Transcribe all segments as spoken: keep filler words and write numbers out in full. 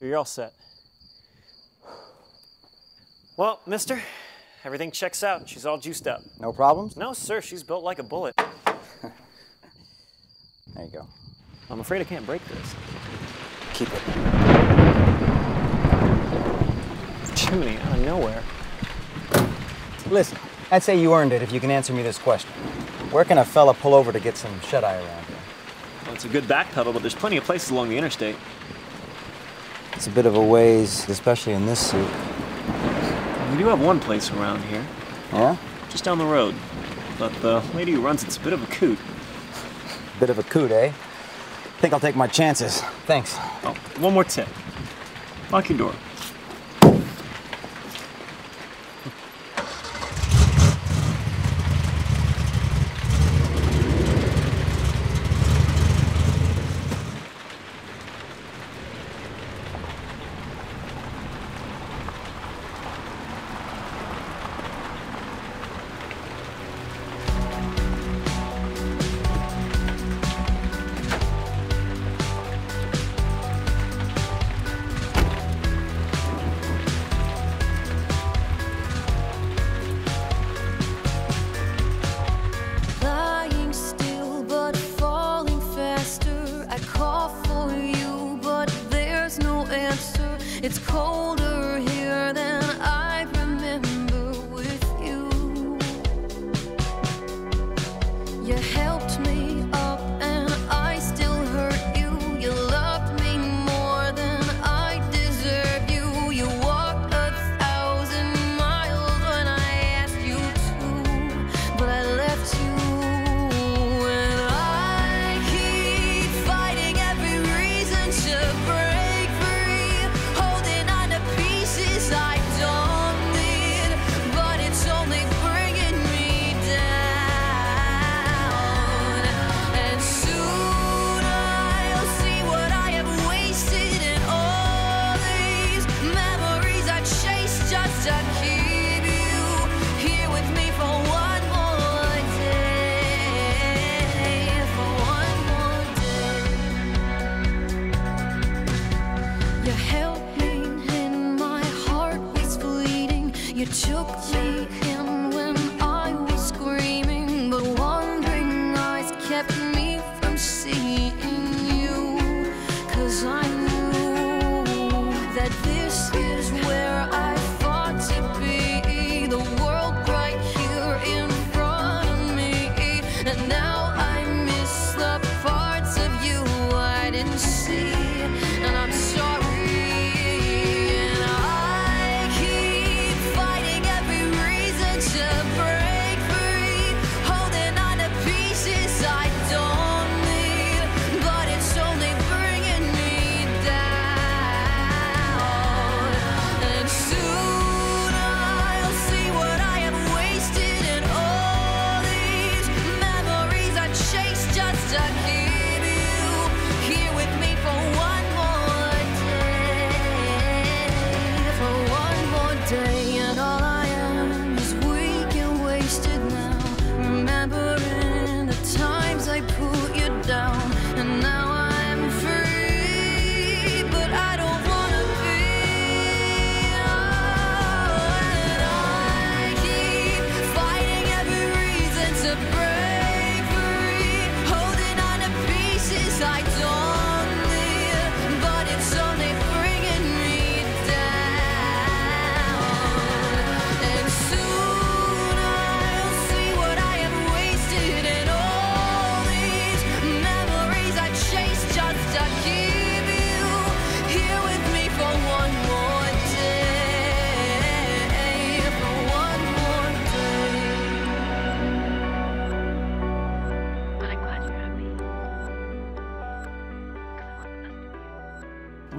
You're all set. Well, mister, everything checks out. She's all juiced up. No problems? No, sir. She's built like a bullet. There you go. I'm afraid I can't break this. Keep it. Chimney out of nowhere. Listen, I'd say you earned it if you can answer me this question. Where can a fella pull over to get some shut-eye around here? Well, it's a good back pedal, but there's plenty of places along the interstate. It's a bit of a ways, especially in this suit. We do have one place around here. Yeah? Just down the road. But the lady who runs it's a bit of a coot. Bit of a coot, eh? Think I'll take my chances. Thanks. Oh, one more tip. Lock your door. It's colder here than I remember with you. You helped me up and I still hurt you. You loved me more than I deserve you. You walked a thousand miles when I asked you to, but I left you. And I keep fighting every reason to break. You took me in when I was screaming, but wandering eyes kept me from seeing you. 'Cause I knew that this is where I thought to be, the world right here in front of me. And now I miss the parts of you I didn't see, and I'm sorry.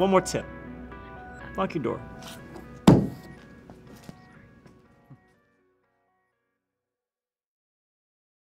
One more tip. Lock your door.